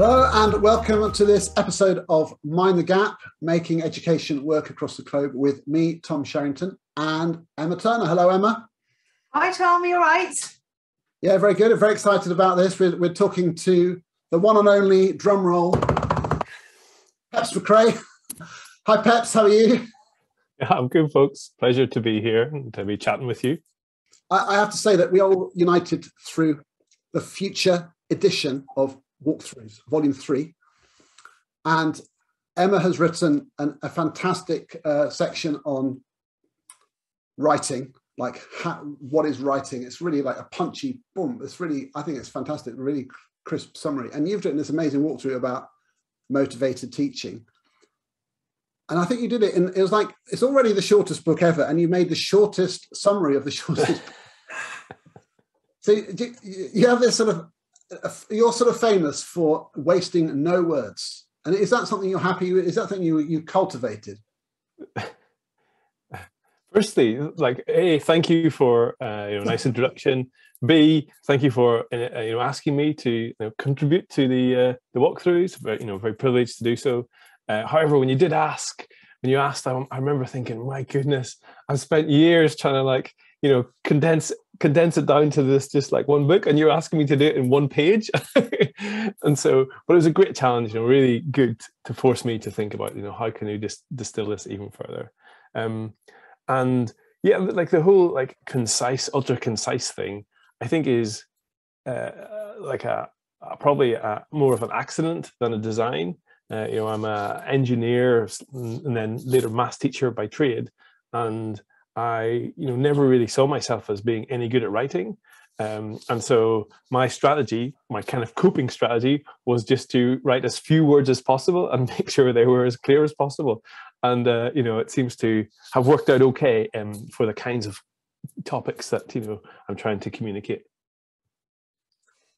Hello and welcome to this episode of Mind the Gap, making education work across the globe with me, Tom Sherrington, and Emma Turner. Hello, Emma. Hi, Tom. You all right? Yeah, very good. I'm very excited about this. We're talking to the one and only, drum roll, Peps McCrea. Hi, Peps. How are you? Yeah, I'm good, folks. Pleasure to be here and to be chatting with you. I have to say that we all united through the future edition of Walkthroughs, Volume 3. And Emma has written a fantastic section on writing, like what is writing? It's really like a punchy, boom. It's really, I think it's fantastic, really crisp summary. And you've written this amazing walkthrough about motivated teaching. And I think you did it, and it was like, it's already the shortest book ever, and you made the shortest summary of the shortest book. So you have this sort of, you're sort of famous for wasting no words, and is that something you're happy with? Is that something you cultivated? Firstly, like, A, thank you for nice introduction. B, thank you for asking me to contribute to the walkthroughs. But very privileged to do so. However, when you did ask, I remember thinking, my goodness, I've spent years trying to condense it down to this, just like one book, and you're asking me to do it in one page. And so, but it was a great challenge, really good to force me to think about, how can you distill this even further? And yeah, like the whole concise, ultra concise thing, I think is probably more of an accident than a design. I'm an engineer and then later maths teacher by trade, and I never really saw myself as being any good at writing. And so my strategy, my kind of coping strategy, was just to write as few words as possible and make sure they were as clear as possible. And, it seems to have worked out okay for the kinds of topics that, I'm trying to communicate.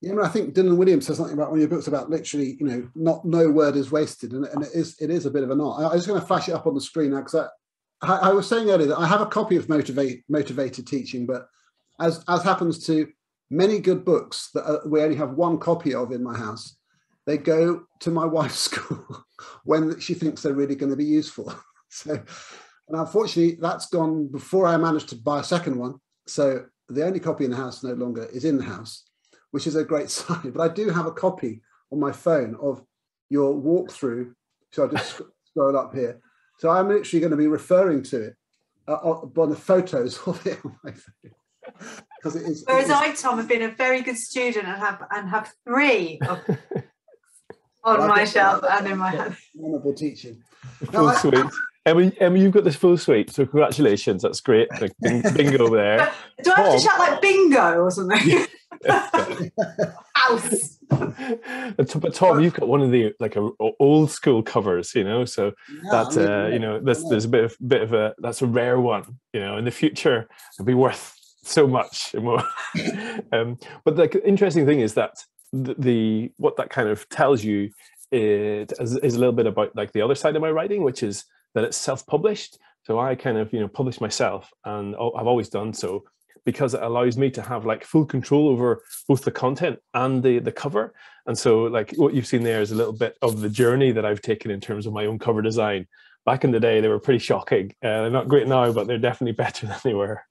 Yeah, I think Dylan Williams says something about one of your books about literally, no word is wasted. And it is a bit of an art. I'm just going to flash it up on the screen now, because I was saying earlier that I have a copy of Motivated Teaching, but as happens to many good books that we only have one copy of in my house, they go to my wife's school when she thinks they're really going to be useful. So, and unfortunately, that's gone before I managed to buy a second one. So the only copy in the house no longer is in the house, which is a great sign. But I do have a copy on my phone of your walkthrough. So I'll just scroll up here. So I'm literally going to be referring to it on the photos of it on my phone. Because it is. Whereas I, Tom, have been a very good student and have three on my shelf and in my hand. Wonderful teaching. Full suite. Emma, you've got this full suite, so congratulations. That's great. Like, bingo there. But do I have to shout like bingo or something? House. But Tom, you've got one of the old school covers, so yeah, that there's a bit of a that's a rare one, in the future it'll be worth so much more. But the interesting thing is that the what that kind of tells you is a little bit about the other side of my writing, which is that it's self-published. So I kind of publish myself, and I've always done so, because it allows me to have full control over both the content and the cover. And so what you've seen there is a little bit of the journey that I've taken in terms of my own cover design. Back in the day, they were pretty shocking. They're not great now, but they're definitely better than they were.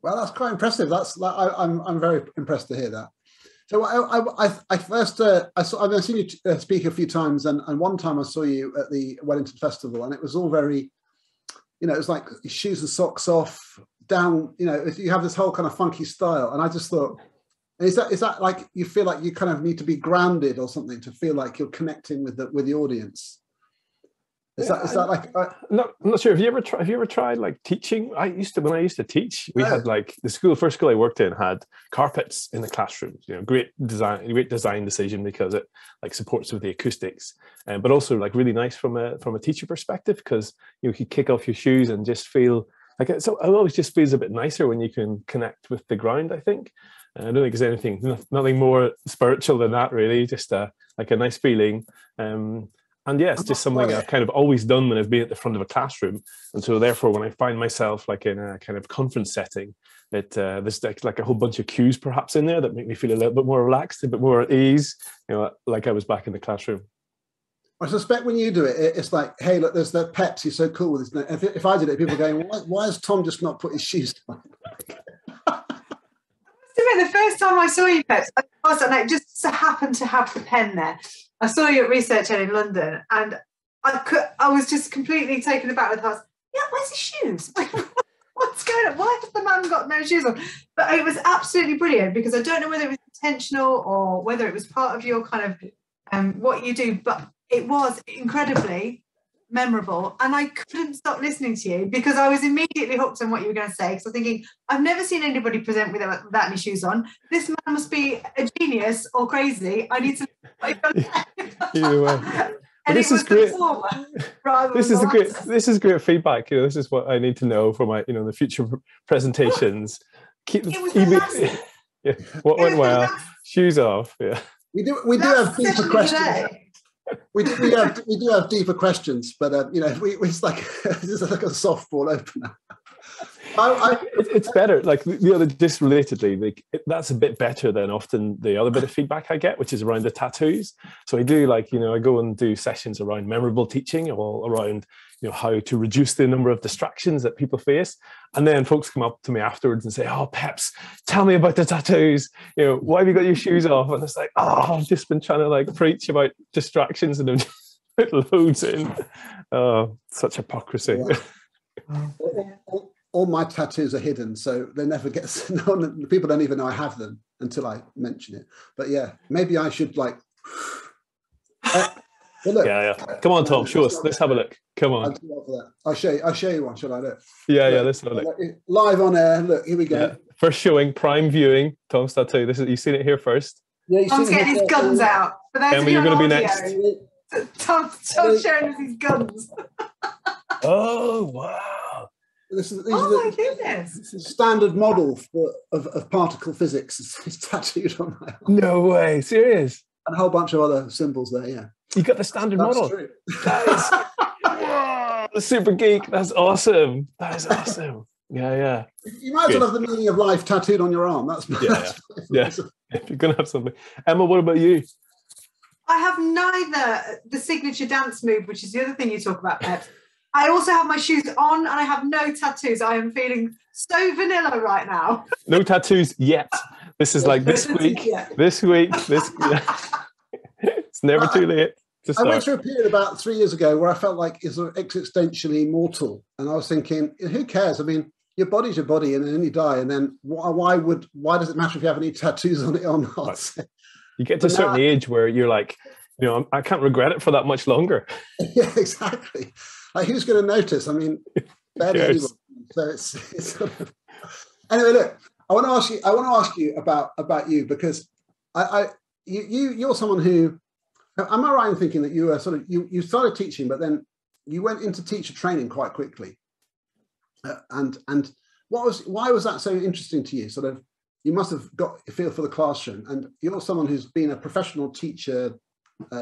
Well, that's quite impressive. I'm very impressed to hear that. So I've seen you speak a few times, and one time I saw you at the Wellington Festival, and it was all very, it was like shoes and socks off, down, you have this whole kind of funky style. And I just thought, is that like you feel like you kind of need to be grounded or something to feel like you're connecting with the audience? I'm not sure. Have you ever tried teaching? When I used to teach, we had the first school I worked in had carpets in the classrooms. Great design decision, because it supports with the acoustics, and but also really nice from a teacher perspective, because you could kick off your shoes and just feel so it always just feels a bit nicer when you can connect with the ground. I think I don't think there's nothing more spiritual than that, really. Just a nice feeling. And yes, just something I've kind of always done when I've been at the front of a classroom. And so therefore, when I find myself like in a kind of conference setting, that there's like a whole bunch of cues perhaps in there that make me feel a little bit more relaxed, a bit more at ease, you know, like I was back in the classroom. I suspect when you do it, it's like, hey, look, there's that Peps, he's so cool with this. If I did it, people are going, why has Tom just not put his shoes on? The first time I saw you, Peps, I just so happened to have the pen there. I saw you at Research Ed in London, and I was just completely taken aback with us. Yeah, where's his shoes? What's going on? Why has the man got no shoes on? But it was absolutely brilliant, because I don't know whether it was intentional or whether it was part of your kind of what you do, but it was incredibly memorable, and I couldn't stop listening to you because I was immediately hooked on what you were going to say, because I'm thinking, I've never seen anybody present with that many shoes on. This man must be a genius or crazy. I need to either way. And this is great. This is great feedback. You know, this is what I need to know for my, you know, the future presentations. Keep the yeah. What went well? Shoes off. Yeah. We do have deeper questions. We do have deeper questions, but you know, it's like it's like a softball opener. It's better, like the other, just relatedly, like that's a bit better than often the other bit of feedback I get, which is around the tattoos. So I do, like, you know, I go and do sessions around memorable teaching, all around, you know, how to reduce the number of distractions that people face. And then folks come up to me afterwards and say, oh, Peps, tell me about the tattoos. You know, why have you got your shoes off? And it's like, oh, I've just been trying to like preach about distractions and I've put loads in. Oh, such hypocrisy. Yeah. All my tattoos are hidden, so they never get. People don't even know I have them until I mention it. But yeah, maybe I should like. Well, look, yeah. Come on, Tom, show us. Let's have a look. Come on. I'll show you one. Shall I look? Yeah. Let's have a look. Live on air. Look, here we go. Yeah. First showing, prime viewing. Tom's tattoo. This is, you've seen it here first. Yeah, Tom's getting his guns out. Emma, you're going to be next. Tom's showing us his guns. Oh wow. This is standard model of particle physics. It's tattooed on my arm. No way, serious? And a whole bunch of other symbols there, yeah. You got the standard model. True. That is, wow, the super geek. That's awesome. That is awesome. Yeah. You might as well have the meaning of life tattooed on your arm. That's If you're going to have something. Emma, what about you? I have neither the signature dance move, which is the other thing you talk about, Peps. I also have my shoes on and I have no tattoos. I am feeling so vanilla right now. No tattoos yet. This is like this week. It's never too late to start. I went through a period about 3 years ago where I felt like is existentially immortal. And I was thinking, who cares? I mean, your body's your body and then you die. And then why does it matter if you have any tattoos on it or not? Right. You get to a certain age where you're like, you know, I can't regret it for that much longer. Yeah, exactly. Like, who's going to notice? I mean, barely anyone. So it's sort of... Anyway, look, I want to ask you about you, because you're someone who, am I right in thinking that you were sort of, you started teaching, but then you went into teacher training quite quickly. And why was that so interesting to you? Sort of, you must have got a feel for the classroom, and you're someone who's been a professional teacher,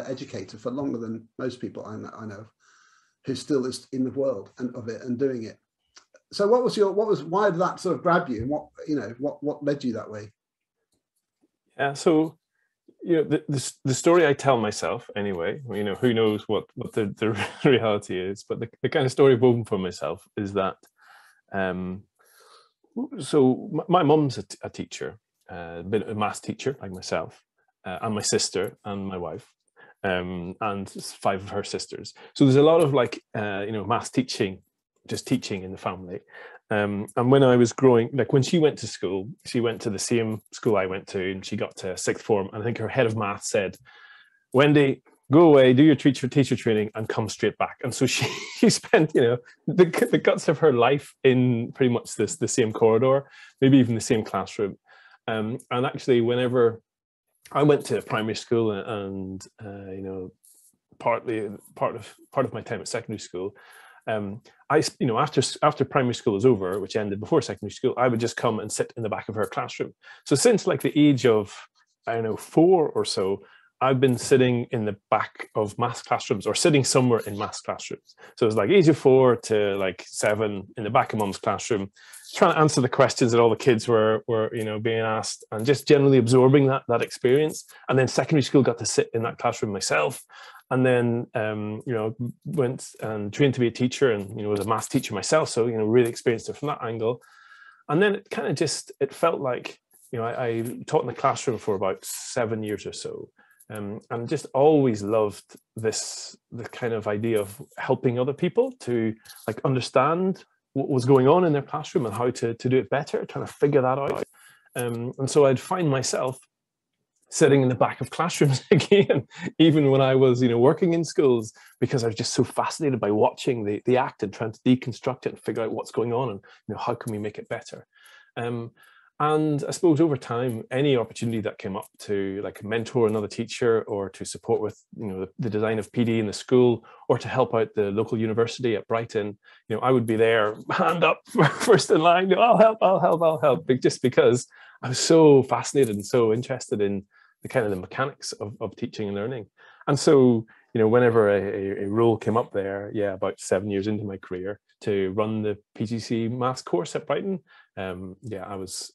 educator for longer than most people I know of, who still is in the world and of it and doing it. So why did that sort of grab you, and what led you that way? Yeah, so you know, the story I tell myself anyway, you know, who knows what the reality is, but the kind of story I've woven for myself is that so my mum's a teacher, a maths teacher like myself, and my sister and my wife. And five of her sisters. So there's a lot of like, you know, maths teaching, just teaching in the family. And when I was growing, like when she went to school, she went to the same school I went to, and she got to sixth form. And I think her head of maths said, Wendy, go away, do your teacher training and come straight back. And so she spent, you know, the guts of her life in pretty much the same corridor, maybe even the same classroom. And actually whenever I went to primary school and you know, part of my time at secondary school, I, you know, after primary school was over, which ended before secondary school, I would just come and sit in the back of her classroom. So since like the age of, I don't know, 4 or so, I've been sitting in the back of maths classrooms or sitting somewhere in maths classrooms. So it was like age 4 to like 7 in the back of mum's classroom, trying to answer the questions that all the kids were you know, being asked, and just generally absorbing that experience. And then secondary school, got to sit in that classroom myself. And then, you know, went and trained to be a teacher and, you know, was a maths teacher myself. So, you know, really experienced it from that angle. And then it kind of just, it felt like, you know, I taught in the classroom for about 7 years or so. And just always loved the kind of idea of helping other people to like understand what was going on in their classroom and how to do it better, trying to figure that out. And so I'd find myself sitting in the back of classrooms again, even when I was, you know, working in schools, because I was just so fascinated by watching the act and trying to deconstruct it and figure out what's going on and, you know, how can we make it better. And I suppose over time, any opportunity that came up to like mentor another teacher or to support with, you know, the design of PD in the school, or to help out the local university at Brighton, you know, I would be there, hand up, first in line, I'll help, just because I was so fascinated and so interested in the kind of the mechanics of teaching and learning. And so, you know, whenever a role came up there, yeah, about 7 years into my career, to run the PGC maths course at Brighton, yeah, I went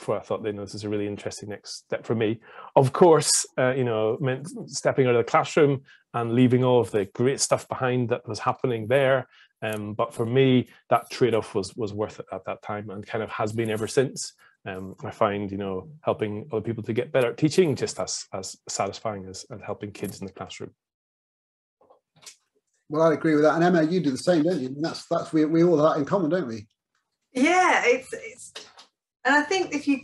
for it. I thought, you know, this is a really interesting next step for me. Of course, you know, meant stepping out of the classroom and leaving all of the great stuff behind that was happening there. But for me, that trade-off was worth it at that time, and kind of has been ever since. I find, you know, helping other people to get better at teaching just as satisfying as helping kids in the classroom. Well, I agree with that. And Emma, you do the same, don't you? And that's we all have that in common, don't we? Yeah, it's and I think if you,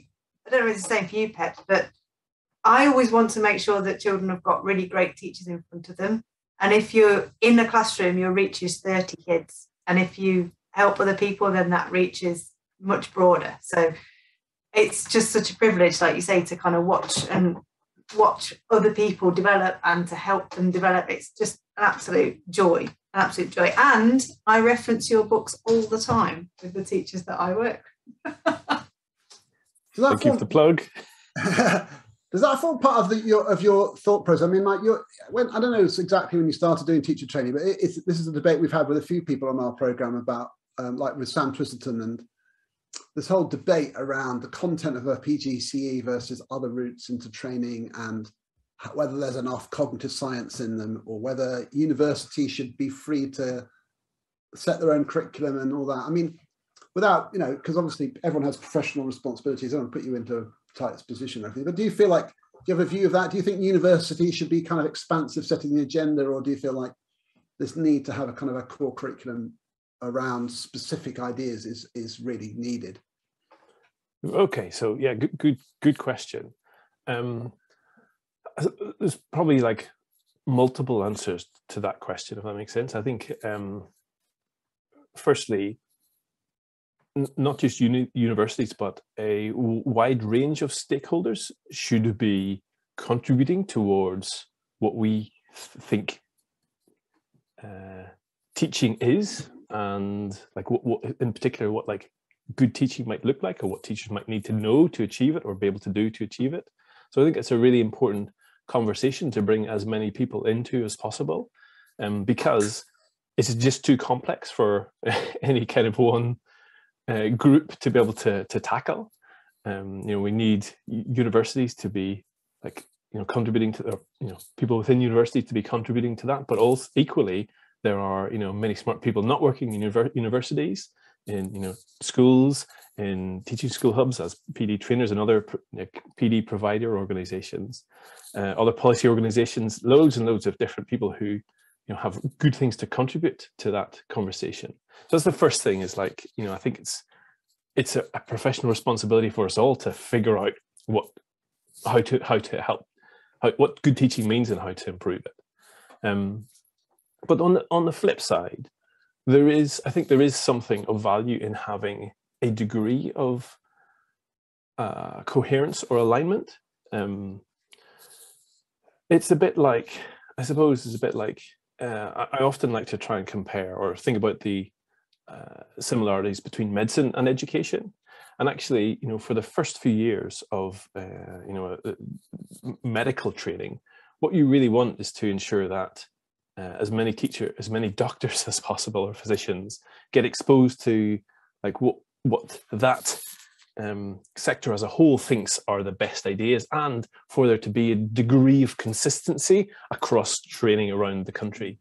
I don't know if it's the same for you, Peps, but I always want to make sure that children have got really great teachers in front of them. And if you're in the classroom, your reach is 30 kids. And if you help other people, then that reach is much broader. So it's just such a privilege, like you say, to kind of watch other people develop and to help them develop. It's just an absolute joy, an absolute joy. And I reference your books all the time with the teachers that I work with. Thank you for the plug. Does that form part of your thought process? I mean, like, I don't know exactly when you started doing teacher training, but this is a debate we've had with a few people on our programme about, like with Sam Twisterton, and this whole debate around the content of a PGCE versus other routes into training, and whether there's enough cognitive science in them, or whether universities should be free to set their own curriculum and all that. I mean, without, you know, because obviously everyone has professional responsibilities. I don't put you into tightest position, I think. But do you feel like, do you have a view of that? Do you think university should be kind of expansive, setting the agenda, or do you feel like this need to have a kind of a core curriculum around specific ideas is really needed? Okay, so yeah, good question. There's probably like multiple answers to that question, if that makes sense. I think firstly, not just universities, but a wide range of stakeholders should be contributing towards what we think teaching is, and like what in particular, what like good teaching might look like, or what teachers might need to know to achieve it, or be able to do to achieve it. So I think it's a really important conversation to bring as many people into as possible, because it's just too complex for any kind of one group to be able to tackle. You know, we need universities to be like, you know, contributing to their, you know, people within universities to be contributing to that, but also equally there are, you know, many smart people not working in universities, in, you know, schools, in teaching school hubs as PD trainers and other PD provider organizations, other policy organizations, loads and loads of different people who, you know, have good things to contribute to that conversation. So that's the first thing, is like, you know, I think it's a professional responsibility for us all to figure out how to help, what good teaching means and how to improve it. But on the flip side, I think there is something of value in having a degree of coherence or alignment. It's a bit like, I suppose it's a bit like, I often like to try and compare or think about the similarities between medicine and education. And actually, you know, for the first few years of, you know, medical training, what you really want is to ensure that as many doctors as possible or physicians get exposed to like what that sector as a whole thinks are the best ideas, and for there to be a degree of consistency across training around the country,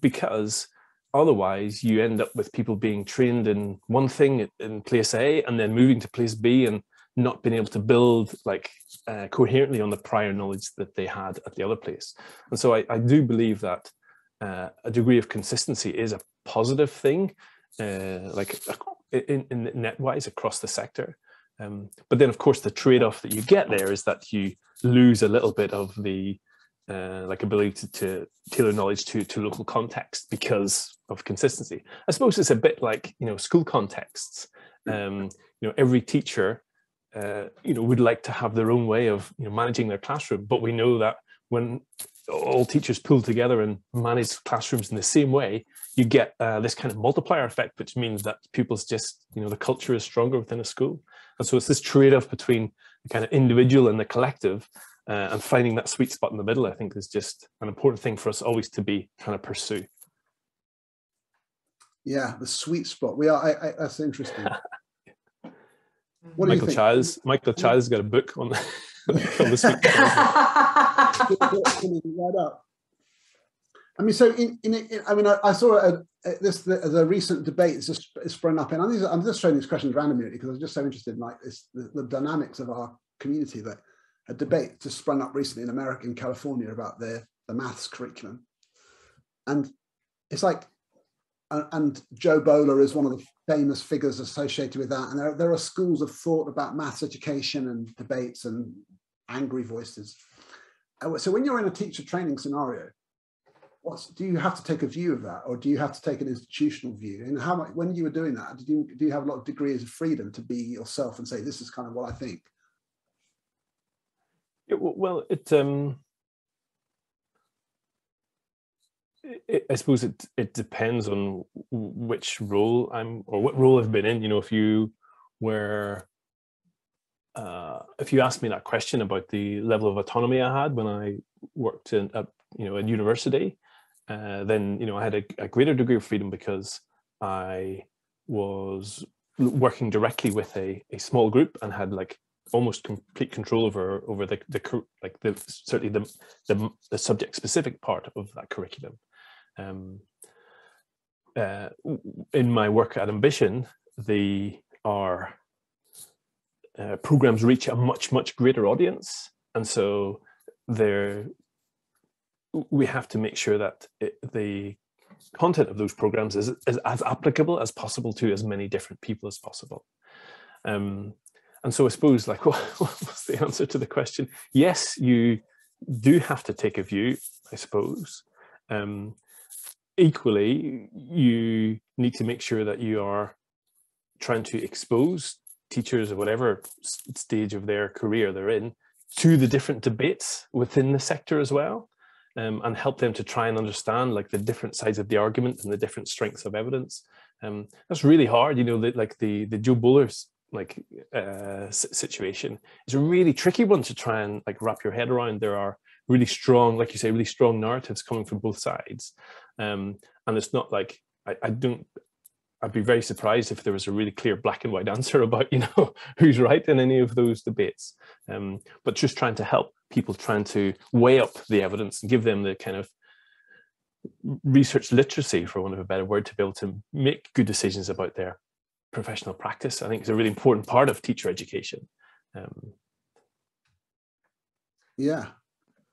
because otherwise you end up with people being trained in one thing in place A and then moving to place B and not being able to build like coherently on the prior knowledge that they had at the other place. And so I do believe that a degree of consistency is a positive thing, like in net-wise across the sector. But then, of course, the trade-off that you get there is that you lose a little bit of the like ability to tailor knowledge to local context because of consistency. I suppose it's a bit like, you know, school contexts. You know, every teacher you know, would like to have their own way of, you know, managing their classroom, but we know that when all teachers pull together and manage classrooms in the same way, you get this kind of multiplier effect, which means that pupils just, you know, the culture is stronger within a school. And so it's this trade-off between the kind of individual and the collective, and finding that sweet spot in the middle, I think, is just an important thing for us always to be trying to pursue. Yeah, the sweet spot. We are. I that's interesting. What Michael Childs. Michael Childs has got a book on the sweet spot. I mean, so in I mean, I saw this as a recent debate. It's just sprung up, and I'm just throwing these questions randomly because I'm just so interested in like this, the dynamics of our community. That a debate just sprung up recently in America, in California, about the maths curriculum, and it's like, and Joe Bowler is one of the famous figures associated with that. And there are schools of thought about maths education and debates and angry voices. So when you're in a teacher training scenario, do you have to take a view of that, or do you have to take an institutional view? And how much, when you were doing that, do you have a lot of degrees of freedom to be yourself and say, this is kind of what I think? Well, I suppose it depends on which role what role I've been in. You know, if you asked me that question about the level of autonomy I had when I worked in at university, then, you know, I had a greater degree of freedom because I was working directly with a small group and had like almost complete control over the subject specific part of that curriculum. In my work at Ambition, our programs reach a much greater audience, and so we have to make sure that the content of those programs is as applicable as possible to as many different people as possible. And so I suppose, like, what's the answer to the question? Yes, you do have to take a view, I suppose. Equally, you need to make sure that you are trying to expose teachers at whatever stage of their career they're in to the different debates within the sector as well, and help them to try and understand like the different sides of the argument and the different strengths of evidence. That's really hard, you know, the Joe Bowler's like situation is a really tricky one to try and like wrap your head around. There are really strong, like you say, really strong narratives coming from both sides. And it's not like, I'd be very surprised if there was a really clear black and white answer about, you know, who's right in any of those debates. But just trying to help people, trying to weigh up the evidence and give them the kind of research literacy, for want of a better word, to be able to make good decisions about their professional practice, I think, is a really important part of teacher education. Yeah.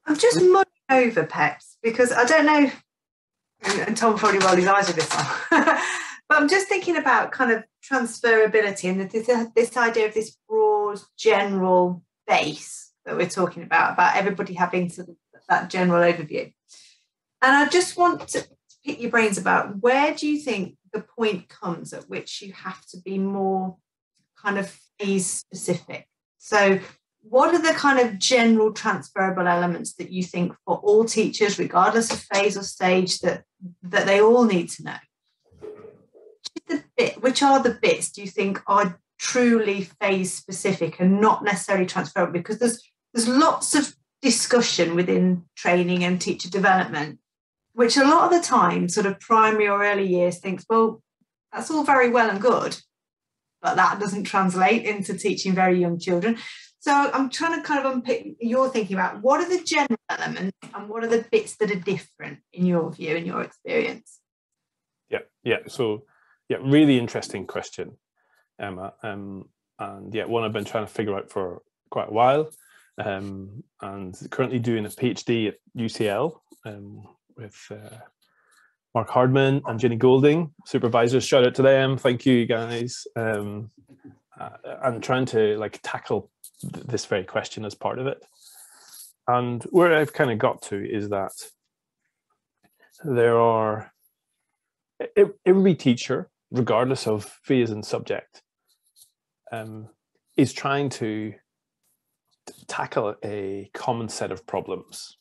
I'm just mulling over, Peps, because I don't know, and Tom probably rolled his eyes with this one, but I'm just thinking about kind of transferability and this idea of this broad general base that we're talking about everybody having sort of that general overview. And I just want to pick your brains about, where do you think the point comes at which you have to be more kind of phase specific? So what are the kind of general transferable elements that you think for all teachers, regardless of phase or stage, that they all need to know? Which are the bits do you think are truly phase specific and not necessarily transferable, because there's lots of discussion within training and teacher development, which a lot of the time sort of primary or early years thinks, well, that's all very well and good, but that doesn't translate into teaching very young children. So I'm trying to kind of unpick your thinking about what are the general elements and what are the bits that are different in your view and your experience? Yeah. So yeah, really interesting question, Emma. And yeah, one I've been trying to figure out for quite a while, and currently doing a PhD at UCL with Mark Hardman and Jenny Golding, supervisors. Shout out to them. Thank you, guys. I'm trying to like tackle this very question as part of it. And where I've kind of got to is that there are, every teacher, regardless of phase and subject, is trying to tackle a common set of problems.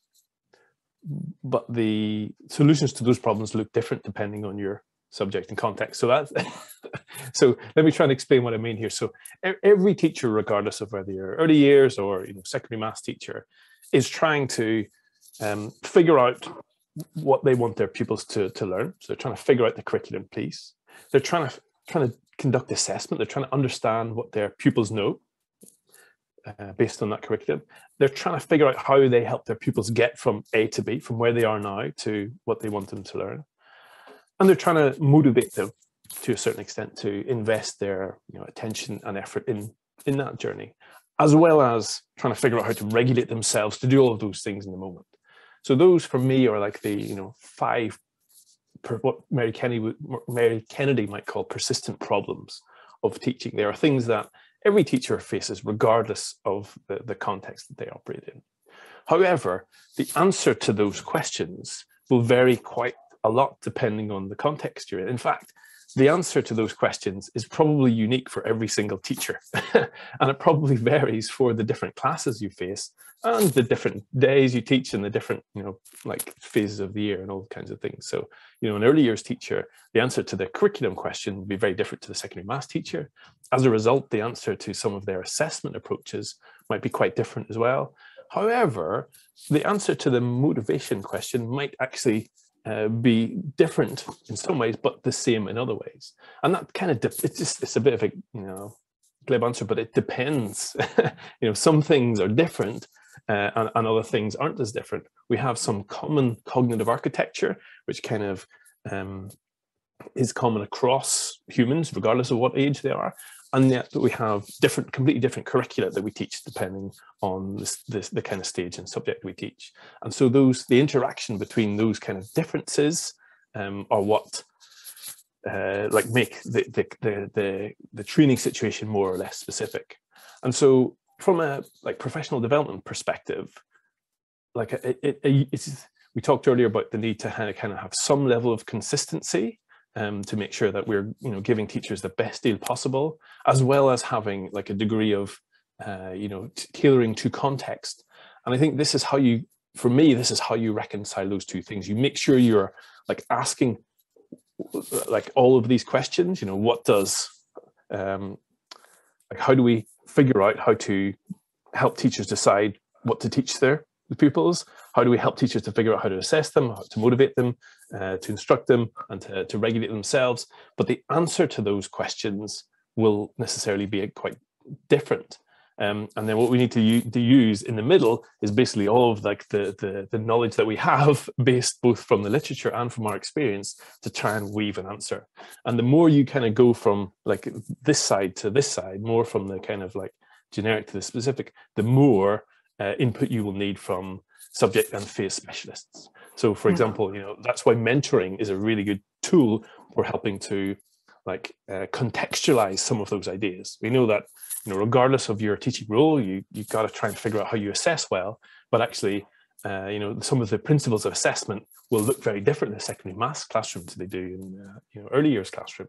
But the solutions to those problems look different depending on your subject and context. So that's so let me try and explain what I mean here. So every teacher, regardless of whether you're early years or secondary maths teacher, is trying to figure out what they want their pupils to learn. So they're trying to figure out the curriculum piece. They're trying to conduct assessment. They're trying to understand what their pupils know based on that curriculum. They're trying to figure out how they help their pupils get from A to B, from where they are now to what they want them to learn. And they're trying to motivate them to a certain extent to invest their attention and effort in that journey, as well as trying to figure out how to regulate themselves to do all of those things in the moment. So those for me are like the five, what Mary Kennedy might call persistent problems of teaching. There are things that every teacher faces regardless of the context that they operate in. However, the answer to those questions will vary quite a lot depending on the context you're in. In fact, the answer to those questions is probably unique for every single teacher, and it probably varies for the different classes you face and the different days you teach and the different, like phases of the year and all kinds of things. So, an early years teacher, the answer to the curriculum question will be very different to the secondary maths teacher. As a result, the answer to some of their assessment approaches might be quite different as well. However, the answer to the motivation question might actually be different in some ways, but the same in other ways. And that kind of, it's a bit of a, glib answer, but it depends. Some things are different and other things aren't as different. We have some common cognitive architecture, which kind of is common across humans, regardless of what age they are. And yet we have completely different curricula that we teach depending on the kind of stage and subject we teach. And so the interaction between those kind of differences are what make the training situation more or less specific. And so from a professional development perspective, we talked earlier about the need to kind of have some level of consistency, to make sure that we're giving teachers the best deal possible, as well as having a degree of tailoring to context. And I think this is how you, for me, this is how you reconcile those two things. You make sure you're asking all of these questions. What does how do we figure out how to help teachers decide what to teach the pupils? How do we help teachers to figure out how to assess them, how to motivate them, to instruct them, and to regulate themselves? But the answer to those questions will necessarily be quite different. And then what we need to use in the middle is basically all of the knowledge that we have, based both from the literature and from our experience, to try and weave an answer. And the more you kind of go from this side to this side, more from the kind of generic to the specific, the more input you will need from subject and phase specialists. So for example, that's why mentoring is a really good tool for helping to contextualize some of those ideas. We know that regardless of your teaching role, you've got to try and figure out how you assess well, but actually some of the principles of assessment will look very different in the secondary maths classroom to they do in early years classroom.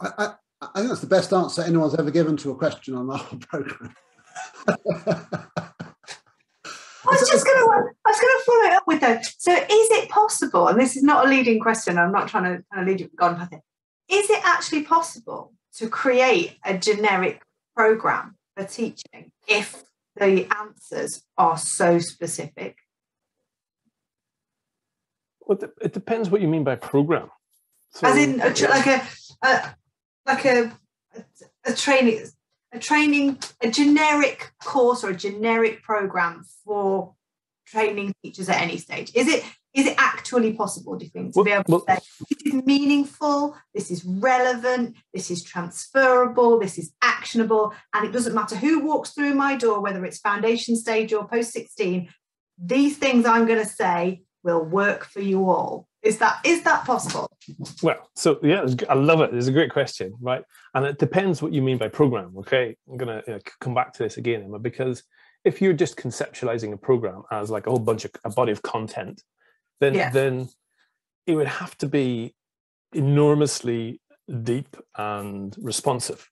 I think that's the best answer anyone's ever given to a question on our program. I was going to follow up with that. So is it possible, and this is not a leading question, I'm not trying to lead you, Is it actually possible to create a generic program for teaching if the answers are so specific? Well, it depends what you mean by program. So, as in like a training, a generic course or a generic program for training teachers at any stage. Is it actually possible, do you think, to be able to say, this is meaningful, this is relevant, this is transferable, this is actionable, and it doesn't matter who walks through my door, whether it's foundation stage or post-16, these things I'm going to say will work for you all. Is that possible? Well, so yeah, I love it. It's a great question, right? And it depends what you mean by program, okay? I'm going to come back to this again, Emma, because if you're just conceptualizing a program as like a body of content, then it would have to be enormously deep and responsive.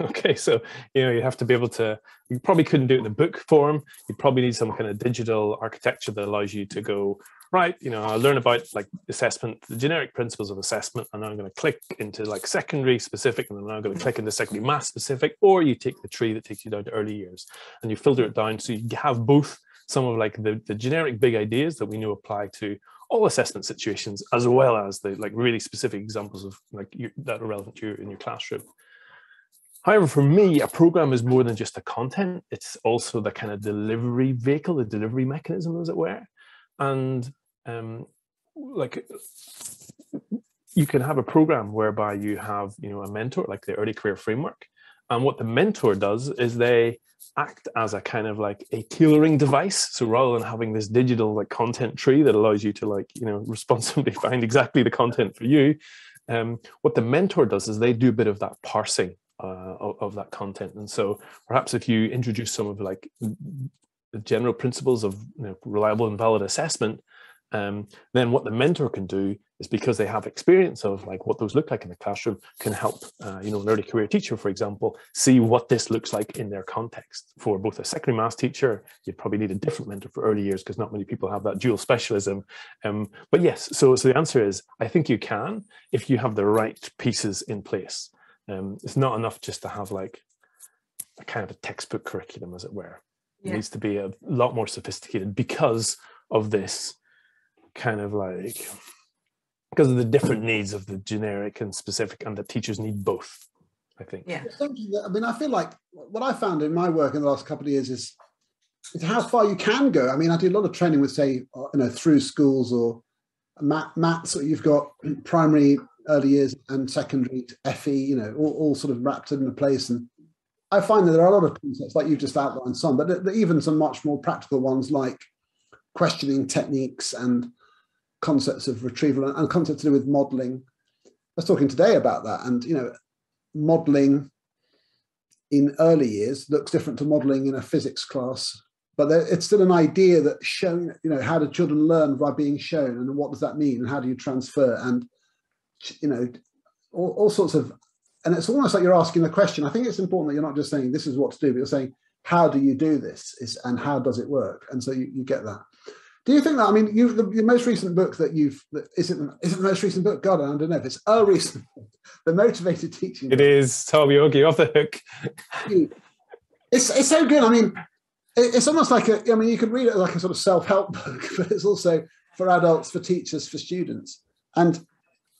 Okay, so you have to be able to, you probably couldn't do it in a book form. You probably need some kind of digital architecture that allows you to go, right, I learn about like assessment, the generic principles of assessment, and then I'm going to click into like secondary specific, and then I'm going to click into secondary math specific, or you take the tree that takes you down to early years and you filter it down so you have both some of like the generic big ideas that we know apply to all assessment situations, as well as the like really specific examples of like that are relevant to you in your classroom. However, for me, a program is more than just the content. It's also the kind of delivery vehicle, the delivery mechanism, as it were. And like you can have a program whereby you have, a mentor, like the early career framework. And what the mentor does is they act as a kind of like a tailoring device. So rather than having this digital like content tree that allows you to like, responsibly find exactly the content for you, what the mentor does is they do a bit of that parsing of that content. And so perhaps if you introduce some of like the general principles of reliable and valid assessment, then what the mentor can do is, because they have experience of like what those look like in the classroom, can help an early career teacher, for example, see what this looks like in their context. For both a secondary maths teacher, you'd probably need a different mentor for early years because not many people have that dual specialism. But yes, so the answer is, I think you can if you have the right pieces in place. It's not enough just to have like a kind of a textbook curriculum, as it were. Yeah. It needs to be a lot more sophisticated because of this kind of like, because of the different needs of the generic and specific, and the teachers need both, I think. Yeah. I mean, I feel like what I found in my work in the last couple of years is how far you can go. I mean, I do a lot of training with, say, through schools or maths, or you've got primary early years and secondary FE, all sort of wrapped in a place. And I find that there are a lot of concepts like you've just outlined some, but even some much more practical ones like questioning techniques and concepts of retrieval and concepts to do with modelling. I was talking today about that, and modelling in early years looks different to modelling in a physics class, but it's still an idea that showing, how do children learn by being shown, and what does that mean, and how do you transfer, and all sorts of, and it's almost like you're asking the question. I think it's important that you're not just saying this is what to do, but you're saying how do you do this, and how does it work, and so you get that. Do you think that, I mean, the most recent book that is it the most recent book? God, I don't know if it's a recent book, The Motivated Teaching. It is, Tom, you're off the hook. It's so good. I mean, it's almost like you could read it like a sort of self-help book, but it's also for adults, for teachers, for students. And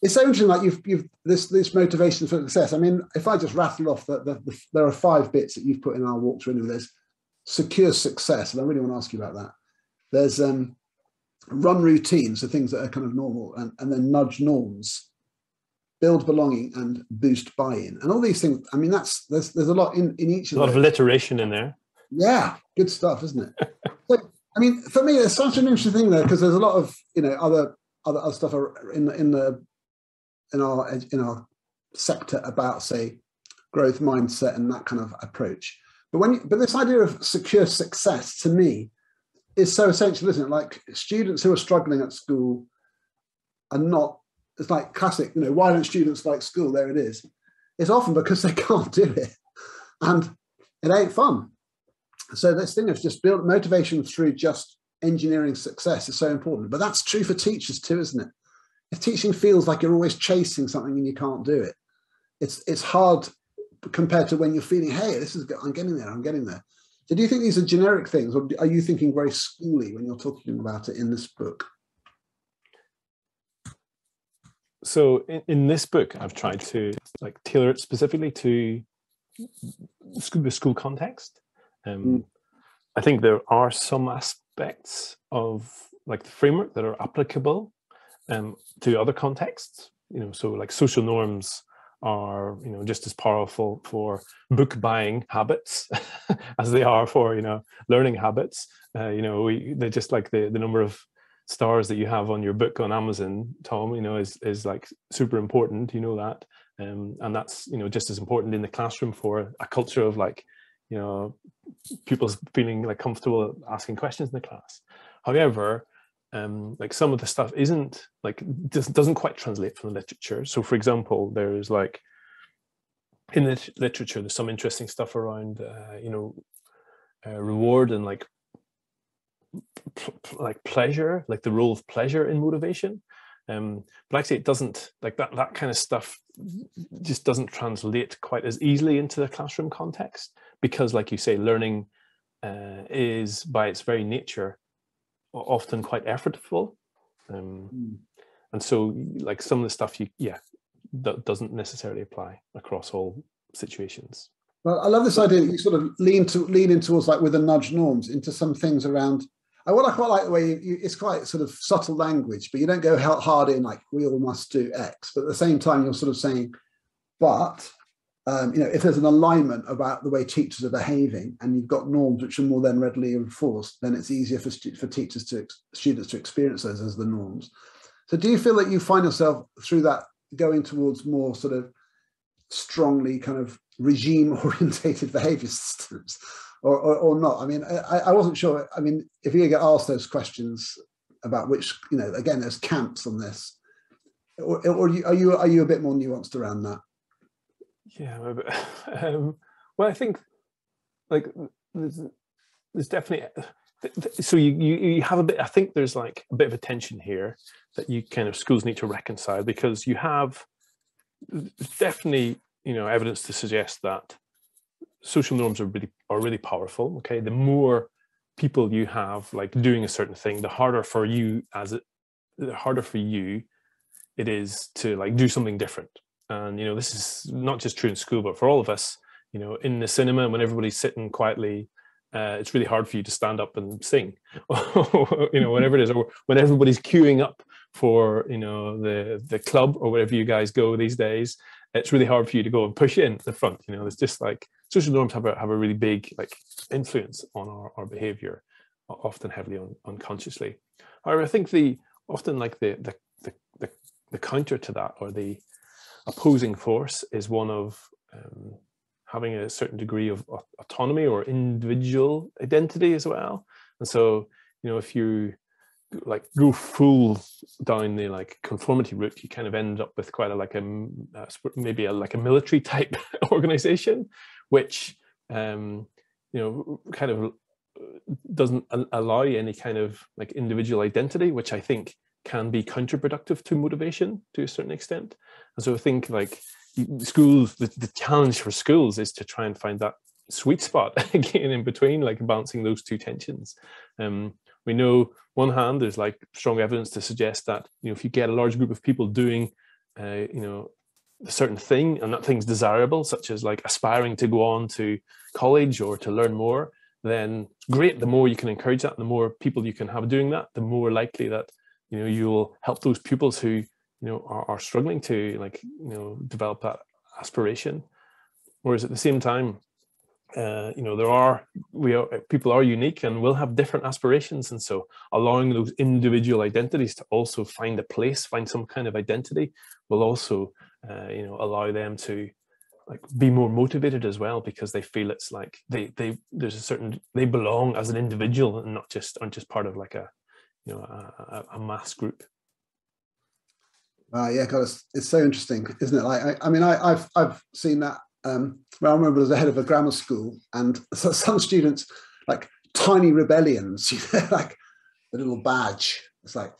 it's so interesting, like you've this motivation for success. I mean, if I just rattle off the there are 5 bits that you've put in our walkthrough, and there's secure success, and I really want to ask you about that. There's run routines, so things that are kind of normal, and then nudge norms, build belonging, and boost buy-in, and all these things. I mean, there's a lot in each of them. A lot of alliteration in there. Yeah, good stuff, isn't it? So, I mean, for me, it's such an interesting thing there, because there's a lot of other stuff in our sector about, say, growth mindset and that kind of approach. But this idea of secure success, to me, is so essential, isn't it? Like, students who are struggling at school are not, it's like classic, why don't students like school? There it is. It's often because they can't do it, and it ain't fun. So this thing of just build motivation through just engineering success is so important. But that's true for teachers too, isn't it? if teaching feels like you're always chasing something and you can't do it, it's hard compared to when you're feeling, hey, this is good, I'm getting there, I'm getting there. So do you think these are generic things, or are you thinking very schooly when you're talking about it in this book? So in this book, I've tried to like tailor it specifically to the school context. I think there are some aspects of like the framework that are applicable to other contexts, you know, so like social norms are, you know, just as powerful for book buying habits as they are for, you know, learning habits. You know, they're just like the number of stars that you have on your book on Amazon, Tom, you know, is like super important, you know that. And that's, you know, just as important in the classroom for a culture of like, you know, pupils feeling like comfortable asking questions in the class. However, like some of the stuff isn't like, doesn't quite translate from the literature. So for example, there's like in the literature, there's some interesting stuff around, you know, reward and like pleasure, like the role of pleasure in motivation. But actually it doesn't, like that kind of stuff just doesn't translate quite as easily into the classroom context, because like you say, learning is by its very nature often quite effortful. And so like some of the stuff that doesn't necessarily apply across all situations. Well, I love this idea that you sort of lean in towards, like with a nudge, norms into some things around. I quite like the way it's quite sort of subtle language, but you don't go hard in like we all must do X, but at the same time you're sort of saying, but you know, if there's an alignment about the way teachers are behaving and you've got norms which are more than readily enforced, then it's easier for teachers to students to experience those as the norms. So do you feel that you find yourself through that going towards more sort of strongly kind of regime orientated behavior systems? Or not? I mean, I wasn't sure. I mean, if you get asked those questions about which, you know, again, there's camps on this, or are you a bit more nuanced around that? Yeah. Well, I think like there's definitely, so you have a bit. I think there's like a bit of a tension here that you kind of schools need to reconcile, because you have definitely, you know, evidence to suggest that social norms are really powerful. Okay, the more people you have like doing a certain thing, the harder for you it is to like do something different. And you know, this is not just true in school, but for all of us, you know, in the cinema when everybody's sitting quietly, it's really hard for you to stand up and sing, you know, whatever it is, or when everybody's queuing up for, you know, the club or wherever you guys go these days, it's really hard for you to go and push in the front. You know, there's just like social norms have a really big like influence on our behavior, often heavily unconsciously. However, I think often the counter to that, or the opposing force, is one of having a certain degree of autonomy or individual identity as well. And so, you know, if you like go full down the like conformity route, you kind of end up with quite a like maybe a military type organization, which you know, kind of doesn't allow you any kind of like individual identity, which I think can be counterproductive to motivation to a certain extent. And so I think like schools, the challenge for schools is to try and find that sweet spot again in between, like balancing those two tensions. We know, one hand, there's like strong evidence to suggest that, you know, if you get a large group of people doing, you know, a certain thing, and that thing's desirable, such as like aspiring to go on to college or to learn more, then great. The more you can encourage that, the more people you can have doing that, the more likely that, you know, you'll help those pupils who, you know, are struggling to like, you know, develop that aspiration. Whereas at the same time, you know, people are unique and will have different aspirations, and so allowing those individual identities to also find a place, find some kind of identity, will also you know, allow them to like be more motivated as well, because they feel it's like they belong as an individual and not just part of like a, you know, a mass group. Yeah, God, it's so interesting, isn't it? Like I mean I've seen that. Well, I remember as a head of a grammar school, and so some students, like tiny rebellions, you know, like a little badge. It's like,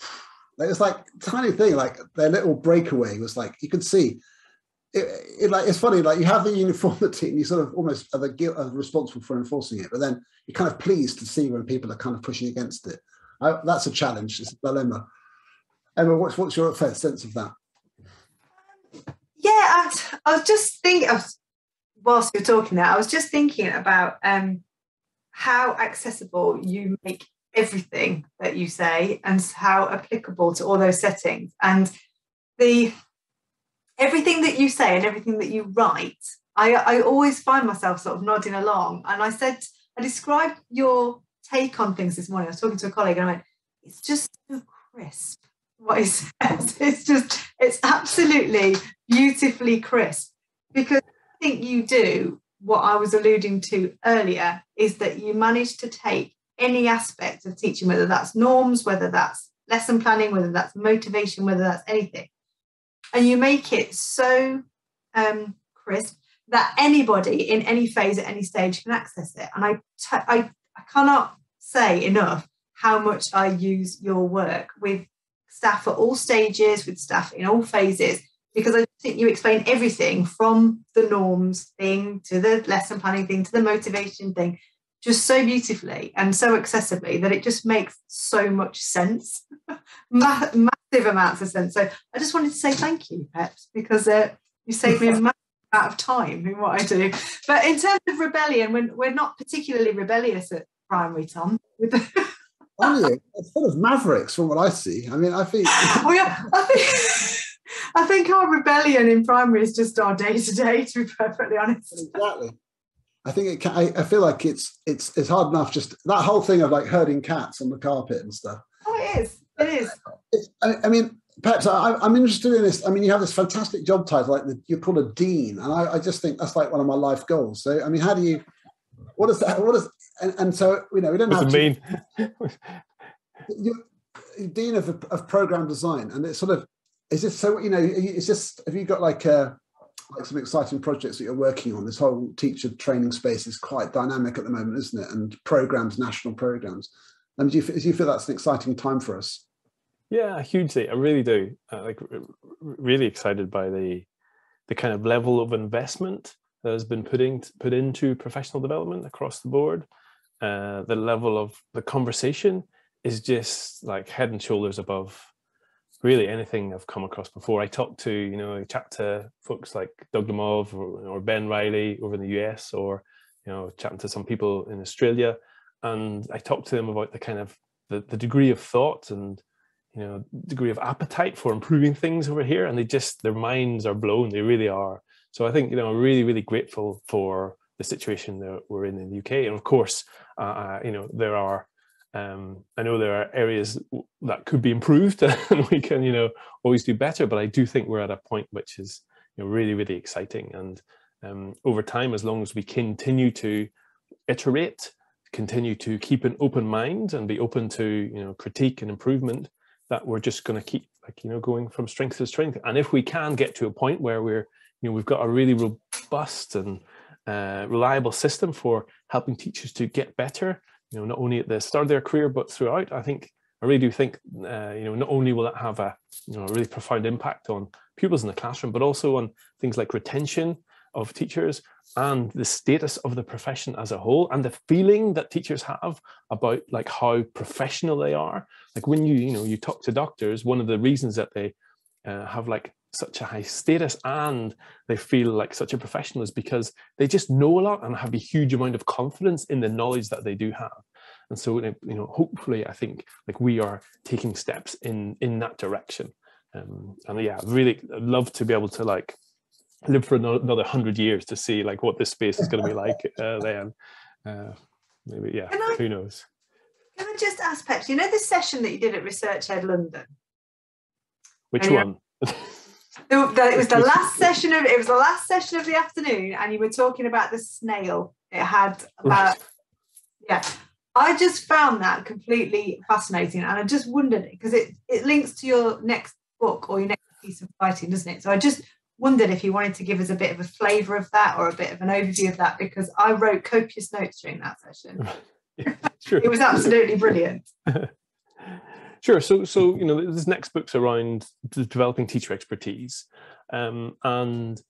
It's like tiny thing, like their little breakaway was like, you could see it like, it's funny, like you have the uniformity and you sort of almost are the guilt are responsible for enforcing it, but then you're kind of pleased to see when people are kind of pushing against it. That's a challenge. It's a dilemma. Emma, what's your first sense of that? Yeah, I was just thinking, whilst you were talking there, I was just thinking about how accessible you make everything that you say and how applicable to all those settings. And everything that you say and everything that you write, I always find myself sort of nodding along. And I described your take on things this morning. I was talking to a colleague and I went, it's just so crisp what it says. It's absolutely beautifully crisp, because I think you do what I was alluding to earlier, is that you manage to take any aspect of teaching, whether that's norms, whether that's lesson planning, whether that's motivation, whether that's anything, and you make it so crisp that anybody in any phase at any stage can access it. And I cannot say enough how much I use your work with staff at all stages, with staff in all phases, because I think you explain everything from the norms thing to the lesson planning thing to the motivation thing just so beautifully and so accessibly that it just makes so much sense, massive amounts of sense. So I just wanted to say thank you, Peps, because you saved me a massive amount of time in what I do. But in terms of rebellion, we're not particularly rebellious at primary, Tom. It's full of mavericks from what I see. I mean, I think... Oh, yeah, I think our rebellion in primary is just our day-to-day, to be perfectly honest. Exactly. I think it can, I feel like it's hard enough, just that whole thing of like herding cats on the carpet and stuff. Oh, it is. It is. I mean, perhaps I'm interested in this. I mean, you have this fantastic job title, like you're called a dean, and I just think that's like one of my life goals. So, I mean, how do you... What is that? What is... And so, you know, we don't have to... What's it mean? You're dean of program design, and it's sort of... Is this so, you know, it's just, have you got like some exciting projects that you're working on? This whole teacher training space is quite dynamic at the moment, isn't it? And programs, national programs. And do you feel that's an exciting time for us? Yeah, hugely. I really do. Really excited by the kind of level of investment that has been put into professional development across the board. The level of the conversation is just like head and shoulders above really anything I've come across before. I talked to, you know, chapter folks like Doug Lamov or Ben Riley over in the US, or, you know, chatting to some people in Australia. And I talked to them about the kind of the degree of thought and, you know, degree of appetite for improving things over here. And their minds are blown. They really are. So I think, you know, I'm really, really grateful for the situation that we're in the UK. And of course, you know, there are, I know there are areas that could be improved and we can, you know, always do better, but I do think we're at a point which is, you know, really, really exciting. And over time, as long as we continue to iterate, continue to keep an open mind and be open to, you know, critique and improvement, that we're just going to keep, like, you know, going from strength to strength. And if we can get to a point where we're, you know, we've got a really robust and reliable system for helping teachers to get better, you know, not only at the start of their career, but throughout, I really do think, you know, not only will that have a, you know, a really profound impact on pupils in the classroom, but also on things like retention of teachers and the status of the profession as a whole, and the feeling that teachers have about like how professional they are. Like when you know, you talk to doctors, one of the reasons that they have like such a high status and they feel like such a professional is because they just know a lot and have a huge amount of confidence in the knowledge that they do have. And so, you know, hopefully I think like we are taking steps in that direction. And yeah, really I'd love to be able to like live for another 100 years to see like what this space is going to be like then. Maybe, yeah, who knows. Can I just ask Peps, you know, the session that you did at Research Ed London? Which one? It was the last session of the afternoon, and you were talking about the snail. It had about, yeah. I just found that completely fascinating, and I just wondered, because it links to your next book or your next piece of writing, doesn't it? So I just wondered if you wanted to give us a bit of a flavour of that or a bit of an overview of that, because I wrote copious notes during that session. Yeah, it was absolutely brilliant. Sure. So this next book's around developing teacher expertise, and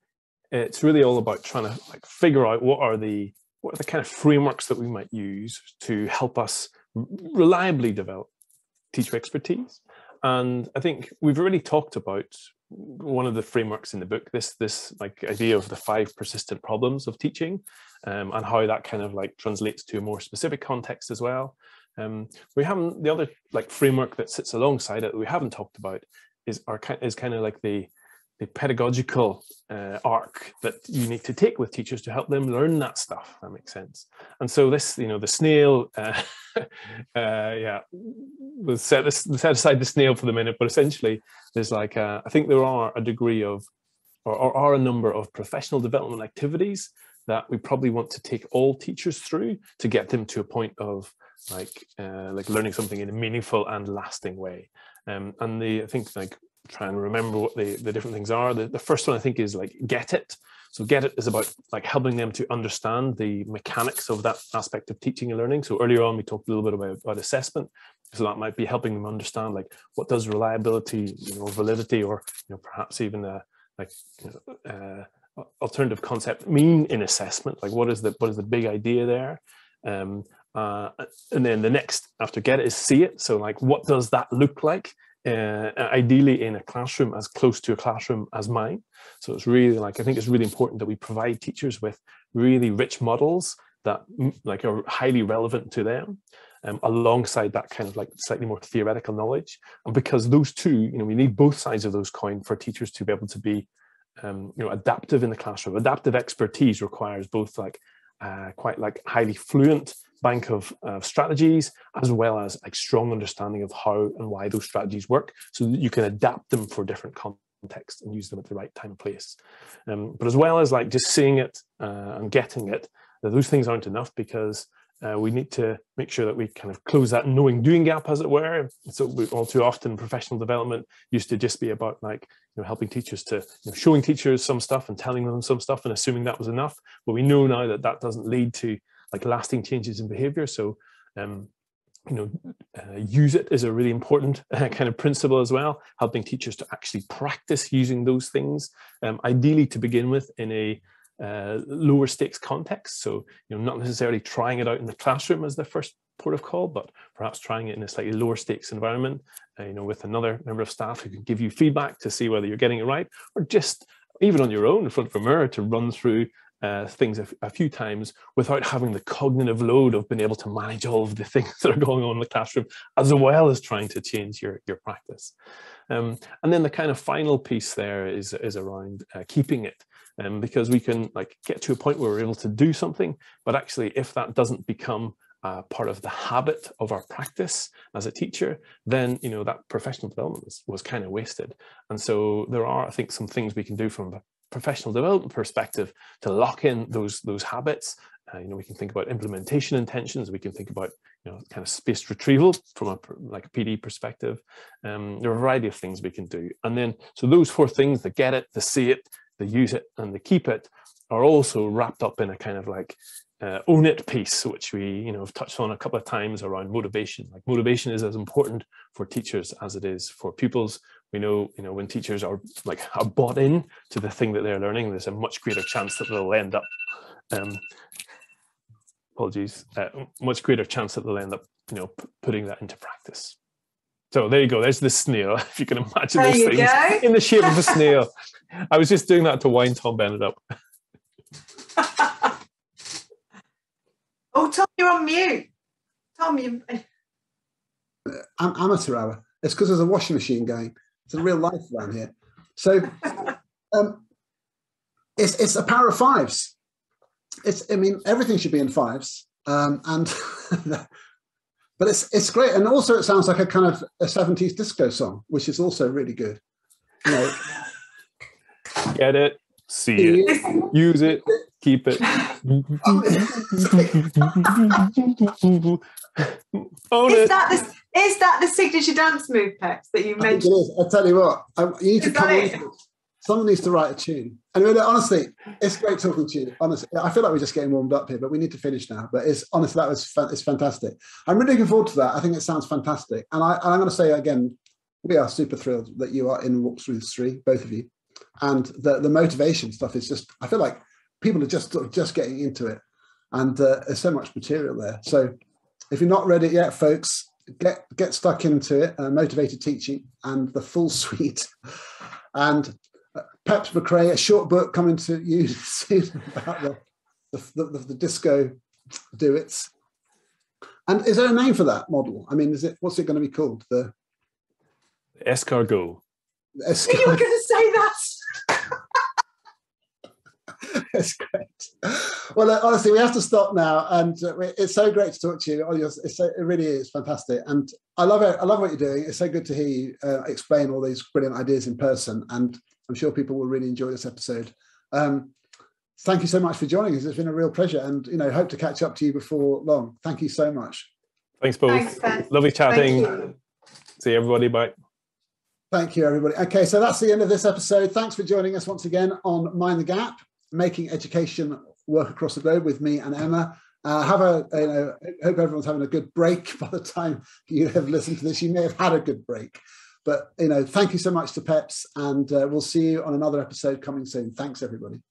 it's really all about trying to figure out what are the kind of frameworks that we might use to help us reliably develop teacher expertise. And I think we've already talked about one of the frameworks in the book, this idea of the 5 persistent problems of teaching, and how that kind of translates to a more specific context as well. We haven't, the other framework that sits alongside it that we haven't talked about is kind of like the pedagogical arc that you need to take with teachers to help them learn that stuff, if that makes sense. And so this, the snail, we'll set aside the snail for the minute, but essentially there's I think there are a degree of, or are a number of professional development activities that we probably want to take all teachers through to get them to a point of learning something in a meaningful and lasting way. And try and remember what the different things are. The first one I think is get it. So get it is about helping them to understand the mechanics of that aspect of teaching and learning. So earlier on we talked a little bit about assessment. So that might be helping them understand what does reliability, validity, or perhaps even alternative concept mean in assessment. What is the big idea there? And then the next after get it is see it. So what does that look like? Ideally in a classroom, as close to a classroom as mine. So it's really I think it's really important that we provide teachers with really rich models that are highly relevant to them, alongside that kind of slightly more theoretical knowledge. And because those two, we need both sides of those coin for teachers to be able to be, adaptive in the classroom. Adaptive expertise requires both highly fluent bank of strategies, as well as strong understanding of how and why those strategies work, so that you can adapt them for different contexts and use them at the right time and place. But as well as just seeing it and getting it, those things aren't enough, because we need to make sure that we kind of close that knowing doing gap, as it were. So we, all too often, professional development used to just be about helping teachers to showing teachers some stuff and telling them some stuff and assuming that was enough. But we know now that that doesn't lead to lasting changes in behavior. So use it is a really important kind of principle as well, helping teachers to actually practice using those things, ideally to begin with in a lower stakes context. So not necessarily trying it out in the classroom as the first port of call, but perhaps trying it in a slightly lower stakes environment, with another member of staff who can give you feedback to see whether you're getting it right, or just even on your own in front of a mirror to run through things a few times without having the cognitive load of being able to manage all of the things that are going on in the classroom, as well as trying to change your practice. And then the kind of final piece there is around keeping it, because we can get to a point where we're able to do something, but actually if that doesn't become part of the habit of our practice as a teacher, then that professional development was kind of wasted. And so there are, I think, some things we can do from the professional development perspective to lock in those habits. We can think about implementation intentions, we can think about kind of spaced retrieval from a PD perspective. There are a variety of things we can do. And then so those 4 things, the get it, the see it, the use it, and the keep it, are also wrapped up in a kind of own it piece, which we have touched on a couple of times around motivation. Motivation is as important for teachers as it is for pupils. We know when teachers are bought in to the thing that they're learning, there's a much greater chance that they'll end up much greater chance that they'll end up putting that into practice. So there you go, there's the snail, if you can imagine those things go. In the shape of a snail. I was just doing that to wind Tom Bennett up. Oh, Tom, you're on mute. Tom, you... I'm amateur hour. It's because there's a washing machine going. It's a real life around here. So it's a power of 5s. Everything should be in 5s. But it's great. And also it sounds like a kind of a 70s disco song, which is also really good. Get it, see it, use it, keep it. Own it. Is that the signature dance move, Peps, that you mentioned? I think it is. I tell you what, you need to come on. Someone needs to write a tune. Anyway, honestly, it's great talking to you. Honestly, I feel like we're just getting warmed up here, but we need to finish now. But it's honestly, that was it's fantastic. I'm really looking forward to that. I think it sounds fantastic. And I'm going to say again, we are super thrilled that you are in Walkthroughs 3, both of you. And the motivation stuff is just, I feel like people are just getting into it. And there's so much material there. So if you're not read it yet, folks, get stuck into it. Motivated Teaching and the full suite. And Peps McCrea, a short book coming to you soon about the disco do-its. And is there a name for that model? I mean, what's it going to be called? The Escargot. You were going to say that. That's great. Well, honestly, we have to stop now, and it's so great to talk to you. It really is fantastic, and I love it. I love what you're doing. It's so good to hear you explain all these brilliant ideas in person, and I'm sure people will really enjoy this episode. Thank you so much for joining us. It's been a real pleasure, and hope to catch up to you before long. Thank you so much. Thanks, both. Thanks, Ben. Lovely chatting. See you, everybody. Bye. Thank you, everybody. Okay, so that's the end of this episode. Thanks for joining us once again on Mind the Gap. Making education work across the globe with me and Emma. Hope everyone's having a good break by the time you have listened to this. You may have had a good break, but thank you so much to Peps, and we'll see you on another episode coming soon. Thanks, everybody.